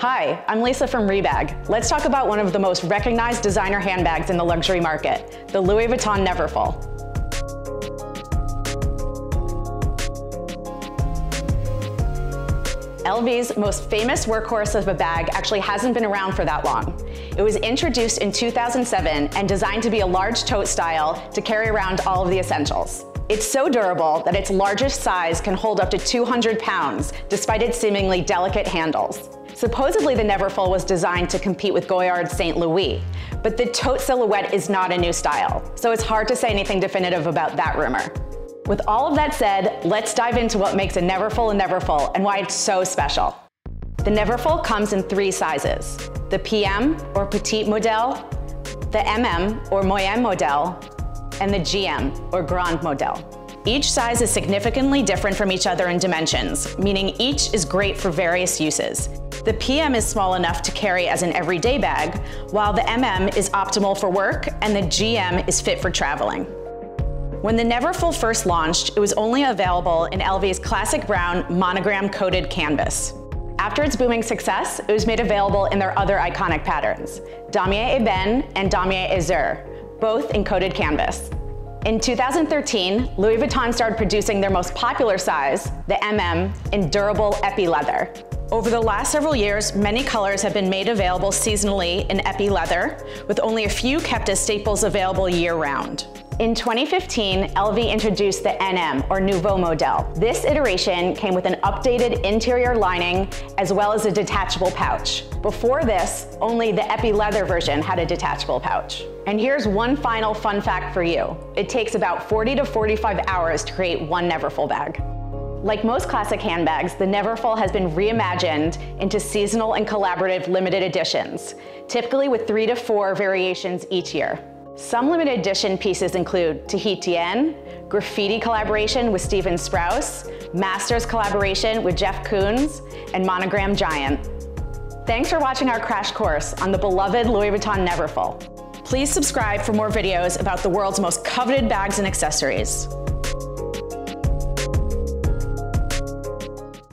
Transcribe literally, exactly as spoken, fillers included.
Hi, I'm Lisa from Rebag. Let's talk about one of the most recognized designer handbags in the luxury market, the Louis Vuitton Neverfull. L V's most famous workhorse of a bag actually hasn't been around for that long. It was introduced in two thousand seven and designed to be a large tote style to carry around all of the essentials. It's so durable that its largest size can hold up to two hundred pounds, despite its seemingly delicate handles. Supposedly the Neverfull was designed to compete with Goyard's Saint Louis, but the tote silhouette is not a new style, so it's hard to say anything definitive about that rumor. With all of that said, let's dive into what makes a Neverfull a Neverfull and why it's so special. The Neverfull comes in three sizes: the P M or Petite Modèle, the M M or Moyenne Modèle, and the G M, or Grand Modèle. Each size is significantly different from each other in dimensions, meaning each is great for various uses. The P M is small enough to carry as an everyday bag, while the M M is optimal for work and the G M is fit for traveling. When the Neverfull first launched, it was only available in L V's classic brown monogram-coated canvas. After its booming success, it was made available in their other iconic patterns, Damier Ebene and Damier Azur, both in coated canvas. In two thousand thirteen, Louis Vuitton started producing their most popular size, the M M, in durable Epi leather. Over the last several years, many colors have been made available seasonally in Epi leather, with only a few kept as staples available year-round. In twenty fifteen, L V introduced the N M, or Nouveau Modèle. This iteration came with an updated interior lining as well as a detachable pouch. Before this, only the Epi leather version had a detachable pouch. And here's one final fun fact for you. It takes about forty to forty-five hours to create one Neverfull bag. Like most classic handbags, the Neverfull has been reimagined into seasonal and collaborative limited editions, typically with three to four variations each year. Some limited edition pieces include Tahitian, graffiti collaboration with Stephen Sprouse, Masters collaboration with Jeff Koons, and Monogram Giant. Thanks for watching our crash course on the beloved Louis Vuitton Neverfull. Please subscribe for more videos about the world's most coveted bags and accessories.